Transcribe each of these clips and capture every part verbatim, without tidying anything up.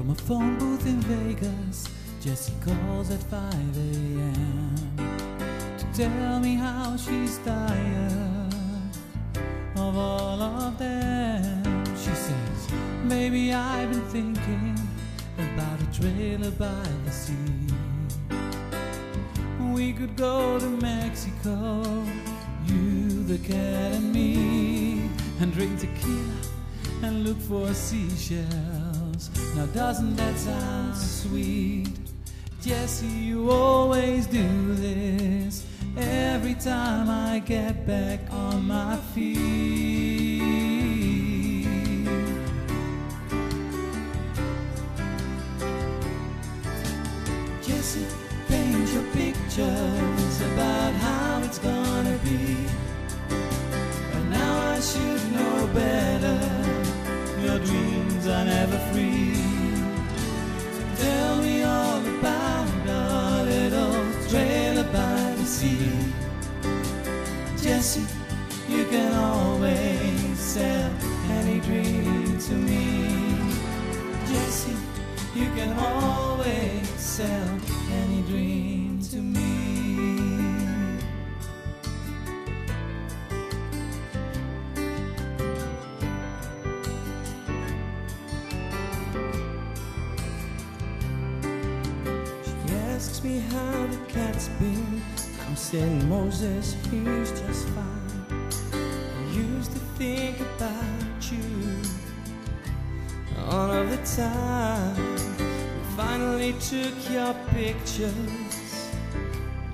From a phone booth in Vegas, Jessie calls at five A M to tell me how she's tired of all of them. She says, "Baby, I've been thinking about a trailer by the sea. We could go to Mexico, you, the cat, and me, and drink tequila and look for seashells. Now doesn't that sound sweet? Jessie, you always do this every time I get back on my feet." Jessie, paint your pictures about how it's gonna be, but now I should know better. Your dreams are never free. So tell me all about our little trailer by the sea. Jessie, you can always sell any dream to me. Jessie, you can always sell any dream to me. Asks me how the cat's been. I'm saying Moses, he's just fine. I used to think about you all of the time. We finally took your pictures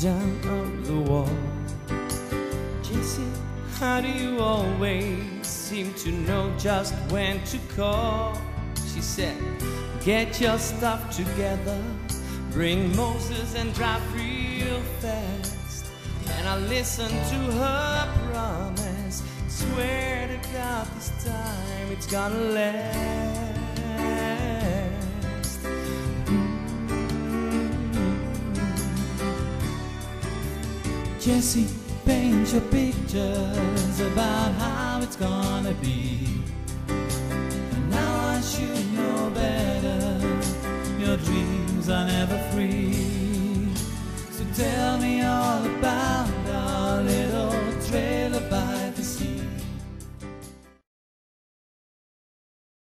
down on the wall. Jessie, how do you always seem to know just when to call? She said, "Get your stuff together, bring Moses and drive real fast." And I listened to her promise, swear to God this time it's gonna last. Mm-hmm. Jessie, paint your pictures about how it's gonna be, and now I should know better. Your dreams